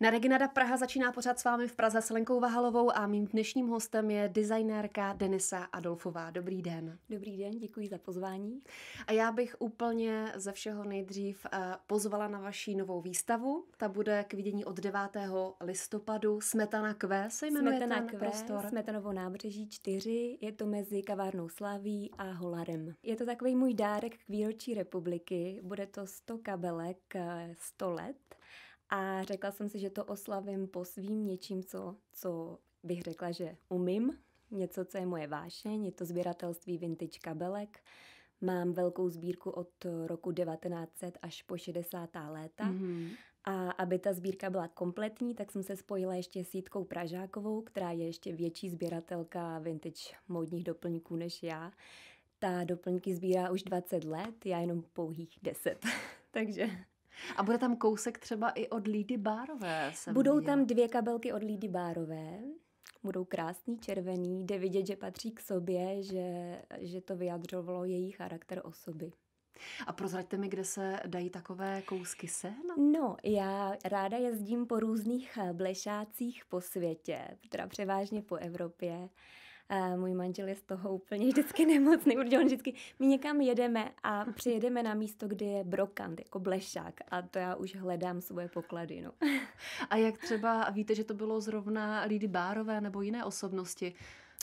Na Regina DAB Praha začíná pořad S vámi v Praze s Lenkou Vahalovou a mým dnešním hostem je designérka Denisa Adolfová. Dobrý den. Dobrý den, děkuji za pozvání. A já bych úplně ze všeho nejdřív pozvala na vaši novou výstavu. Ta bude k vidění od 9. listopadu. Smetana Q se jmenuje ten prostor. Smetanovo nábřeží 4, je to mezi Kavárnou Slaví a Holarem. Je to takový můj dárek k výročí republiky. Bude to 100 kabelek, 100 let. A řekla jsem si, že to oslavím po svým něčím, co bych řekla, že umím. Něco, co je moje vášeň, je to sběratelství vintage kabelek. Mám velkou sbírku od roku 1900 až po 60. léta. A aby ta sbírka byla kompletní, tak jsem se spojila ještě s Jitkou Pražákovou, která je ještě větší sběratelka vintage módních doplňků než já. Ta doplňky sbírá už 20 let, já jenom pouhých 10. Takže... A bude tam kousek třeba i od Lídy Baarové. Budou tam 2 kabelky od Lídy Baarové. Budou krásný, červený. Jde vidět, že patří k sobě, že to vyjadřovalo její charakter osoby. A prozraďte mi, kde se dají takové kousky sehnat? No, já ráda jezdím po různých blešácích po světě, teda převážně po Evropě. A můj manžel je z toho úplně vždycky nemocný, protože on vždycky, my někam jedeme a přijedeme na místo, kde je brokant, jako blešák, a to já už hledám svoje poklady. No. A jak třeba víte, že to bylo zrovna Lídy Baarové nebo jiné osobnosti?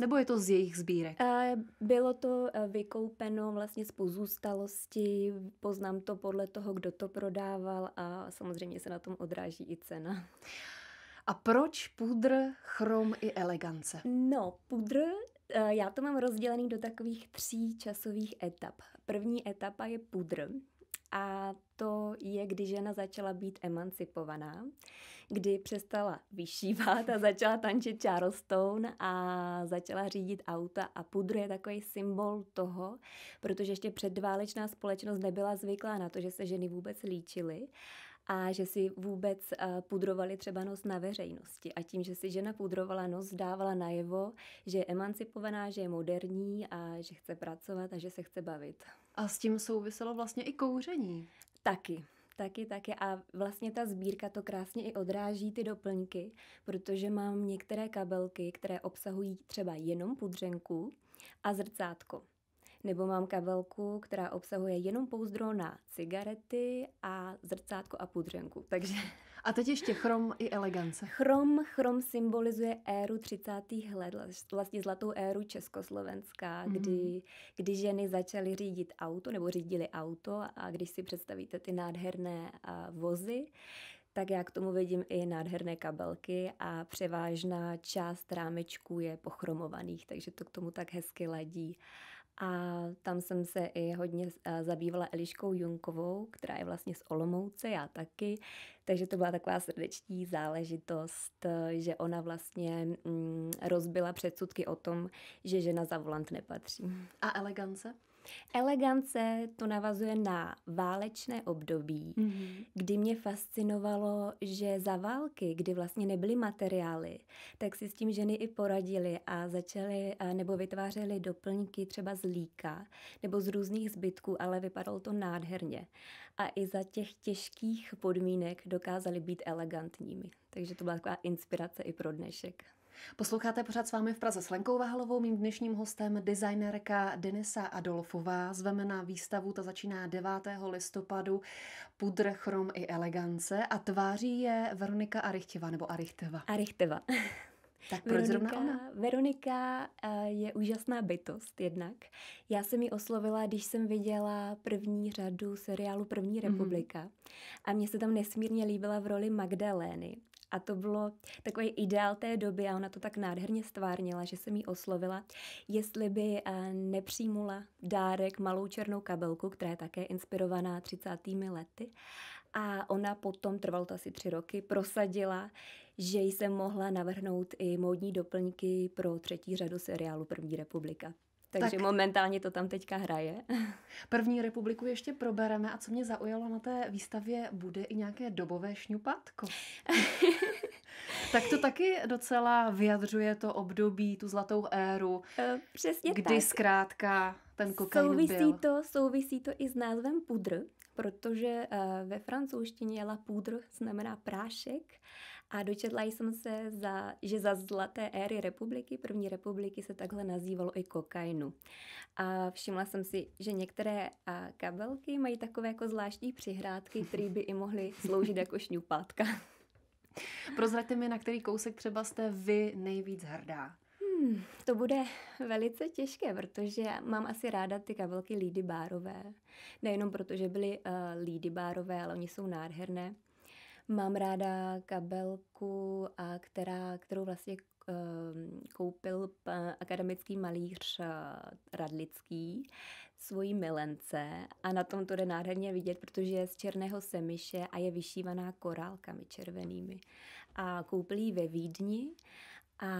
Nebo je to z jejich sbírek? Bylo to vykoupeno vlastně z pozůstalosti, poznám to podle toho, kdo to prodával, a samozřejmě se na tom odráží i cena. A proč Pudr, Chrom i elegance? No, Pudr, já to mám rozdělený do takových 3 časových etap. První etapa je Pudr a to je, kdy žena začala být emancipovaná, kdy přestala vyšívat a začala tančit Charleston a začala řídit auta, a pudr je takový symbol toho, protože ještě předválečná společnost nebyla zvyklá na to, že se ženy vůbec líčily a že si vůbec pudrovali třeba nos na veřejnosti. A tím, že si žena pudrovala nos, dávala najevo, že je emancipovaná, že je moderní a že chce pracovat a že se chce bavit. A s tím souviselo vlastně i kouření. Taky. A vlastně ta sbírka to krásně i odráží, ty doplňky, protože mám některé kabelky, které obsahují třeba jenom pudřenku a zrcátko. Nebo mám kabelku, která obsahuje jenom pouzdro na cigarety a zrcátko a pudřenku. Takže... A teď ještě chrom i elegance. Chrom symbolizuje éru 30. let, vlastně zlatou éru Československa, kdy ženy začaly řídit auto, nebo řídili auto, a když si představíte ty nádherné vozy, tak já k tomu vidím i nádherné kabelky a převážná část rámečků je pochromovaných, takže to k tomu tak hezky ladí. A tam jsem se i hodně zabývala Eliškou Junkovou, která je vlastně z Olomouce, já taky. Takže to byla taková srdeční záležitost, že ona vlastně rozbila předsudky o tom, že žena za volant nepatří. A elegance? Elegance, to navazuje na válečné období, kdy mě fascinovalo, že za války, kdy vlastně nebyly materiály, tak si s tím ženy i poradily a začaly nebo vytvářely doplňky třeba z líka nebo z různých zbytků, ale vypadalo to nádherně. A i za těch těžkých podmínek dokázaly být elegantními. Takže to byla taková inspirace i pro dnešek. Posloucháte pořád S vámi v Praze s Lenkou Vahalovou, mým dnešním hostem designérka Denisa Adolfová. Zveme na výstavu, ta začíná 9. listopadu, Pudr, chrom i elegance, a tváří je Veronika Arichteva, nebo Arichteva. Arichteva. Tak proč zrovna ona? Veronika je úžasná bytost jednak. Já jsem ji oslovila, když jsem viděla první řadu seriálu První republika a mně se tam nesmírně líbila v roli Magdalény. A to bylo takový ideál té doby a ona to tak nádherně stvárnila, že jsem jí oslovila, jestli by nepřijmula dárek, malou černou kabelku, která je také inspirovaná 30. lety. A ona potom, trvalo to asi 3 roky, prosadila, že jí jsem mohla navrhnout i módní doplňky pro 3. řadu seriálu První republika. Takže tak, momentálně to tam teďka hraje. První republiku ještě probereme, a co mě zaujalo na té výstavě, bude i nějaké dobové šňupátko. Tak to taky docela vyjadřuje to období, tu zlatou éru, přesně kdy tak. Zkrátka ten kokain byl. Souvisí to i s názvem Pudr, protože ve francouzštině la poudre znamená prášek A dočetla jsem se, že za zlaté éry republiky, první republiky, se takhle nazývalo i kokainu. A všimla jsem si, že některé kabelky mají takové jako zvláštní přihrádky, které by i mohly sloužit jako šňupátka. Prozraďte mi, na který kousek třeba jste vy nejvíc hrdá. To bude velice těžké, protože mám asi ráda ty kabelky Lídy Bárové. Nejenom proto, že byly Lídy Bárové, ale oni jsou nádherné. Mám ráda kabelku, kterou vlastně koupil akademický malíř Radlický svojí milence. A na tom to jde nádherně vidět, protože je z černého semiše a je vyšívaná korálkami červenými. A koupil ji ve Vídni a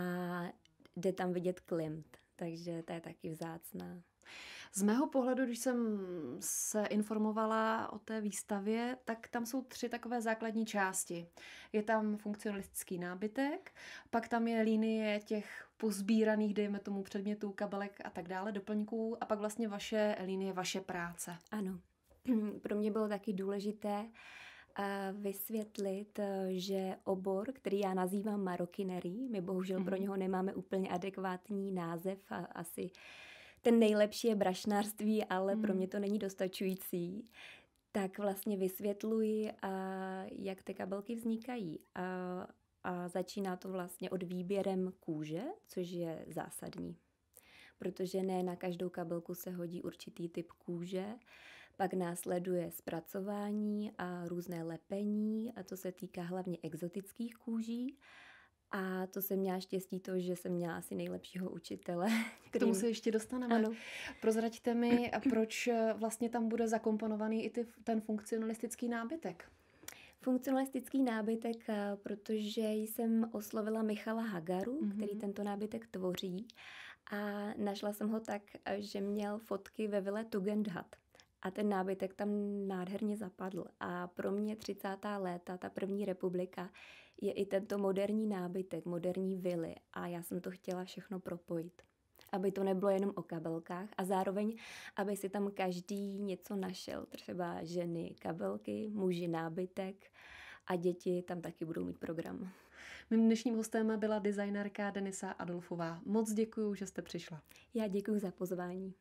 jde tam vidět Klimt, takže ta je taky vzácná. Z mého pohledu, když jsem se informovala o té výstavě, tak tam jsou 3 takové základní části. Je tam funkcionalistický nábytek, pak tam je linie těch pozbíraných, dejme tomu, předmětů, kabelek a tak dále, doplňků, a pak vlastně vaše linie, vaše práce. Ano. Pro mě bylo taky důležité vysvětlit, že obor, který já nazývám marokinerii, my bohužel pro něho nemáme úplně adekvátní název a asi ten nejlepší je brašnářství, ale pro mě to není dostačující. Tak vlastně vysvětluji, jak ty kabelky vznikají. A začíná to vlastně od výběrem kůže, což je zásadní. Protože ne na každou kabelku se hodí určitý typ kůže. Pak následuje zpracování a různé lepení, a to se týká hlavně exotických kůží. A to jsem měla štěstí to, že jsem měla asi nejlepšího učitele. K tomu se ještě dostaneme. Ano. Prozraďte mi, proč vlastně tam bude zakomponovaný i ten funkcionalistický nábytek. Funkcionalistický nábytek, protože jsem oslovila Michala Hagaru, který tento nábytek tvoří. A našla jsem ho tak, že měl fotky ve Ville Tugendhat. A ten nábytek tam nádherně zapadl. A pro mě 30. léta, ta první republika, je i tento moderní nábytek, moderní vily. A já jsem to chtěla všechno propojit. Aby to nebylo jenom o kabelkách a zároveň, aby si tam každý něco našel. Třeba ženy kabelky, muži nábytek a děti tam taky budou mít program. Mým dnešním hostem byla designérka Denisa Adolfová. Moc děkuji, že jste přišla. Já děkuji za pozvání.